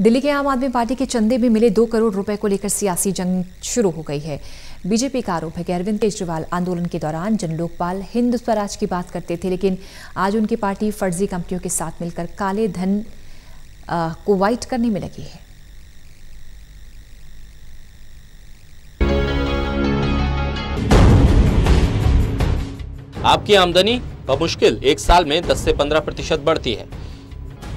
दिल्ली के आम आदमी पार्टी के चंदे में मिले 2 करोड़ रुपए को लेकर सियासी जंग शुरू हो गई है। बीजेपी का आरोप है कि अरविंद केजरीवाल आंदोलन के दौरान जन लोकपाल हिंद स्वराज की बात करते थे, लेकिन आज उनकी पार्टी फर्जी कंपनियों के साथ मिलकर काले धन को वाइट करने में लगी है। आपकी आमदनी बमुश्किल एक साल में 10 से 15% बढ़ती है।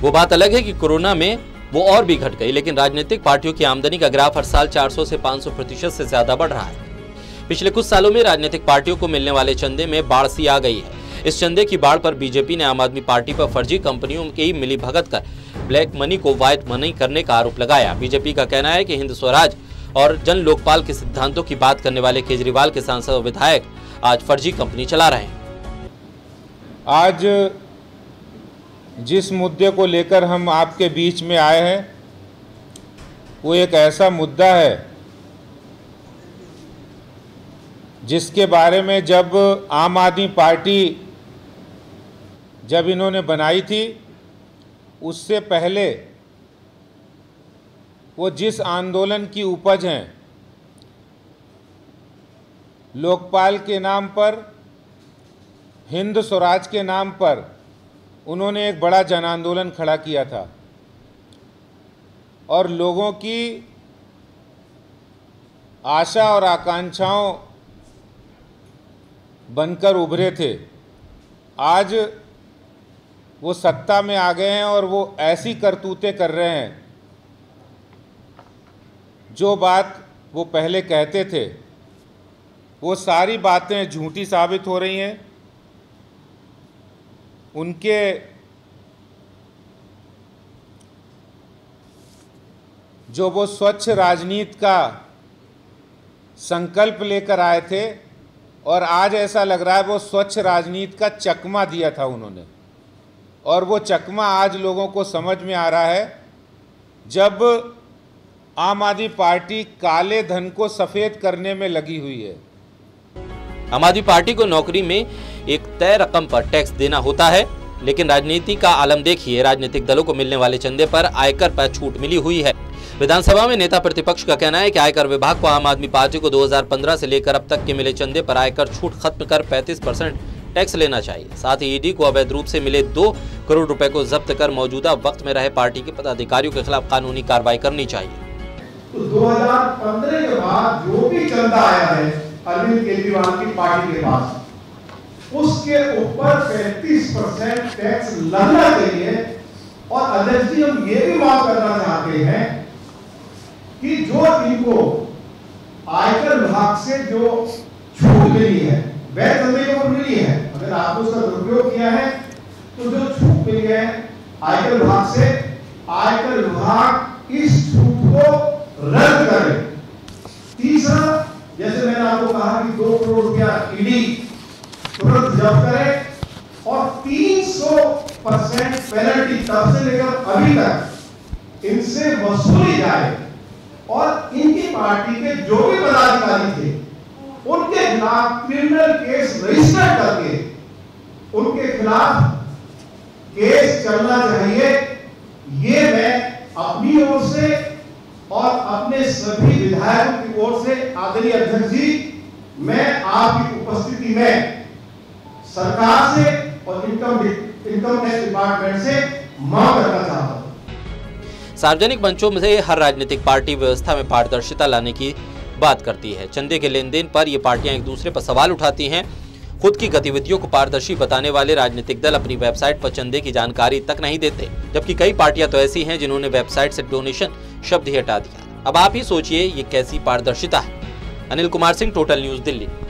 वो बात अलग है कि कोरोना में वो और भी घट गई, लेकिन राजनीतिक पार्टियों की आमदनी का ग्राफ हर साल 400 से 500% से ज्यादा बढ़ रहा है। पिछले कुछ सालों में राजनीतिक पार्टियों को मिलने वाले चंदे में बाढ़ सी आ गई है। इस चंदे की बाढ़ पर बीजेपी ने आम आदमी पार्टी पर फर्जी कंपनियों की मिलीभगत कर ब्लैक मनी को व्हाइट मनी करने का आरोप लगाया। बीजेपी का कहना है कि हिंद स्वराज और जन लोकपाल के सिद्धांतों की बात करने वाले केजरीवाल के सांसद और विधायक आज फर्जी कंपनी चला रहे हैं। आज जिस मुद्दे को लेकर हम आपके बीच में आए हैं वो एक ऐसा मुद्दा है जिसके बारे में जब आम आदमी पार्टी जब इन्होंने बनाई थी उससे पहले वो जिस आंदोलन की उपज हैं, लोकपाल के नाम पर हिंद स्वराज के नाम पर उन्होंने एक बड़ा जन आंदोलन खड़ा किया था और लोगों की आशा और आकांक्षाओं बनकर उभरे थे। आज वो सत्ता में आ गए हैं और वो ऐसी करतूतें कर रहे हैं, जो बात वो पहले कहते थे वो सारी बातें झूठी साबित हो रही हैं। उनके जो वो स्वच्छ राजनीति का संकल्प लेकर आए थे और आज ऐसा लग रहा है वो स्वच्छ राजनीति का चकमा दिया था उन्होंने, और वो चकमा आज लोगों को समझ में आ रहा है जब आम आदमी पार्टी काले धन को सफ़ेद करने में लगी हुई है। आम आदमी पार्टी को नौकरी में एक तय रकम पर टैक्स देना होता है, लेकिन राजनीति का आलम देखिए। राजनीतिक दलों को मिलने वाले चंदे पर आयकर पर छूट मिली हुई है। विधानसभा में नेता प्रतिपक्ष का कहना है कि आयकर विभाग को आम आदमी पार्टी को 2015 से लेकर अब तक के मिले चंदे पर आयकर छूट खत्म कर 35% टैक्स लेना चाहिए। साथ ही ईडी को अवैध रूप से मिले 2 करोड़ रुपए को जब्त कर मौजूदा वक्त में रहे पार्टी के पदाधिकारियों के खिलाफ कानूनी कार्रवाई करनी चाहिए। 2015 के बाद जो भी चंदा आया है अरविंद केजरीवाल की पार्टी के पास, उसके ऊपर 35% टैक्स लगना चाहिए। और अध्यक्ष जी, हम ये भी बात करना चाहते हैं कि जो इनको आयकर विभाग से जो छूट मिली है, वैध चंदे को मिली है, अगर आपने उसका दुरुपयोग किया है तो जो छूट मिली है आयकर विभाग से, आयकर विभाग इस छूट को रद्द करे। तीसरा, जैसे मैंने आपको कहा कि 2 करोड़ रुपया ईडी तुरंत जब्त करे और 300% पेनल्टी तब से लेकर अभी तक इनसे वसूली जाए और इनकी पार्टी के जो भी पदाधिकारी थे उनके खिलाफ क्रिमिनल केस रजिस्टर करके उनके खिलाफ केस चलना चाहिए। ये मैं अपनी ओर से और अपने सभी विधायकों की ओर से आदरणीय अध्यक्ष जी, मैं आपकी उपस्थिति में सरकार से और इनकम टैक्स डिपार्टमेंट से मांग करना चाहता हूं। सार्वजनिक मंचों में से हर राजनीतिक पार्टी व्यवस्था में पारदर्शिता लाने की बात करती है। चंदे के लेन देन पर ये पार्टियां एक दूसरे पर सवाल उठाती हैं। खुद की गतिविधियों को पारदर्शी बताने वाले राजनीतिक दल अपनी वेबसाइट पर चंदे की जानकारी तक नहीं देते, जबकि कई पार्टियां तो ऐसी हैं जिन्होंने वेबसाइट से डोनेशन शब्द ही हटा दिया। अब आप ही सोचिए ये कैसी पारदर्शिता है। Anil Kumar Singh, total news Delhi.